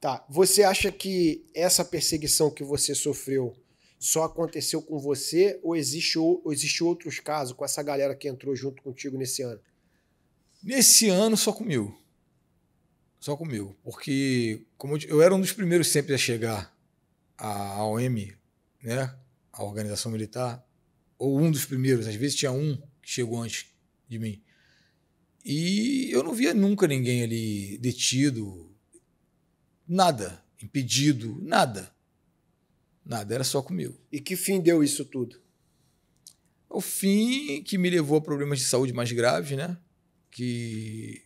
Tá. Você acha que essa perseguição que você sofreu só aconteceu com você ou existe outros casos com essa galera que entrou junto contigo nesse ano? Nesse ano, só comigo. Só comigo. Porque como eu era um dos primeiros sempre a chegar à OM, né? A Organização Militar, ou um dos primeiros. Às vezes tinha um que chegou antes de mim. E eu não via nunca ninguém ali detido, nada, impedido, nada. Nada, era só comigo. E que fim deu isso tudo? O fim que me levou a problemas de saúde mais graves, né? Que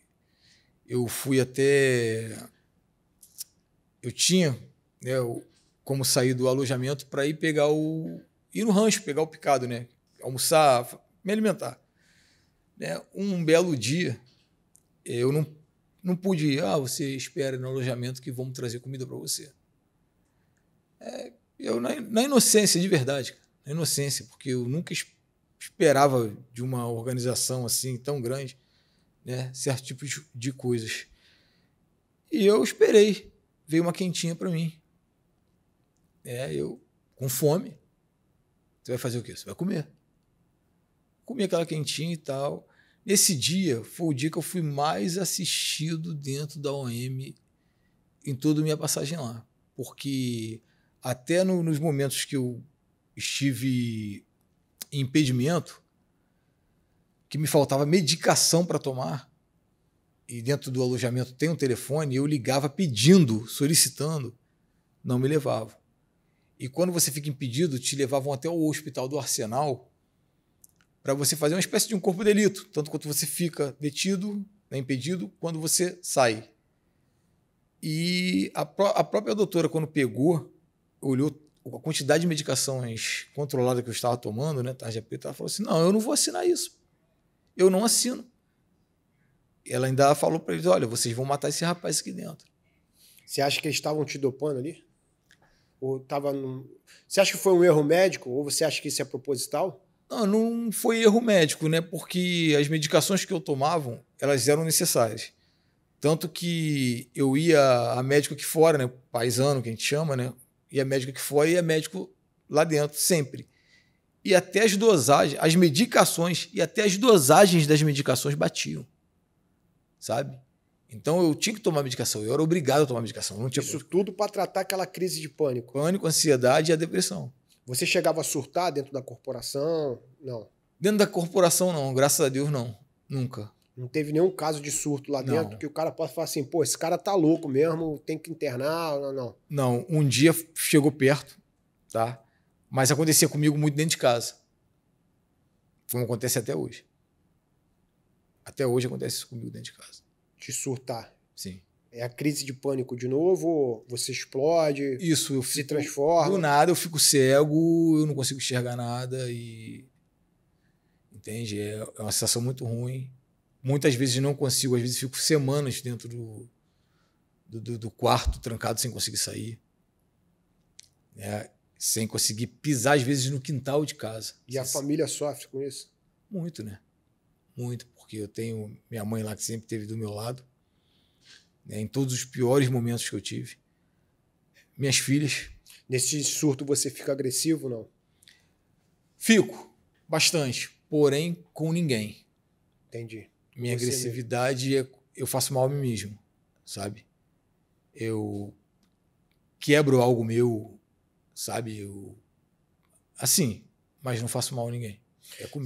eu fui até... Eu tinha, né, como sair do alojamento para ir pegar o... ir no rancho, pegar o picado, né? Almoçar, me alimentar. Um belo dia, eu não pude ir. Ah, você espera no alojamento que vamos trazer comida para você. É, eu, na inocência, de verdade, na inocência, porque eu nunca esperava de uma organização assim tão grande, né, certo tipo de coisas. E eu esperei. Veio uma quentinha para mim. É, eu, com fome, você vai fazer o quê? Você vai comer. Comi aquela quentinha e tal. Nesse dia foi o dia que eu fui mais assistido dentro da OM em toda a minha passagem lá. Porque até nos momentos que eu estive em impedimento, que me faltava medicação para tomar, e dentro do alojamento tem um telefone, eu ligava pedindo, solicitando, não me levavam. E quando você fica impedido, te levavam até o hospital do Arsenal, para você fazer uma espécie de um corpo de delito, tanto quanto você fica detido, né, impedido, quando você sai. E a própria doutora, quando pegou, olhou a quantidade de medicações controladas que eu estava tomando, né, tarja preta, ela falou assim, não, eu não vou assinar isso. Eu não assino. Ela ainda falou para eles, olha, vocês vão matar esse rapaz aqui dentro. Você acha que eles estavam te dopando ali? Ou tava num... Você acha que foi um erro médico? Ou você acha que isso é proposital? Não, não foi erro médico, né? Porque as medicações que eu tomava, elas eram necessárias. Tanto que eu ia a médico aqui fora, né? Paisano, que a gente chama, né? Ia médico aqui fora e ia médico lá dentro, sempre. E até as dosagens, as medicações, e até as dosagens das medicações batiam, sabe? Então eu tinha que tomar medicação, eu era obrigado a tomar medicação. Não tinha... Isso tudo para tratar aquela crise de pânico. Pânico, ansiedade e a depressão. Você chegava a surtar dentro da corporação? Não. Dentro da corporação, não. Graças a Deus, não. Nunca. Não teve nenhum caso de surto lá dentro que o cara possa falar assim, pô, esse cara tá louco mesmo, tem que internar, não. Não, um dia chegou perto, tá? Mas acontecia comigo muito dentro de casa. Como acontece até hoje. Até hoje acontece isso comigo dentro de casa. Te surtar. Sim. É a crise de pânico de novo, você explode, isso, eu fico, se transforma. Do nada eu fico cego, eu não consigo enxergar nada e... Entende? É uma sensação muito ruim. Muitas vezes não consigo, às vezes fico semanas dentro do quarto, trancado, sem conseguir sair. É, sem conseguir pisar, às vezes, no quintal de casa. E a família sofre com isso? Muito, né? Muito, porque eu tenho minha mãe lá que sempre esteve do meu lado. Né, em todos os piores momentos que eu tive. Minhas filhas. Nesse surto você fica agressivo, não? Fico, bastante, porém com ninguém. Entendi. Minha agressividade é... Eu faço mal a mim mesmo, sabe? Eu quebro algo meu, sabe? Assim, mas não faço mal a ninguém. É comigo.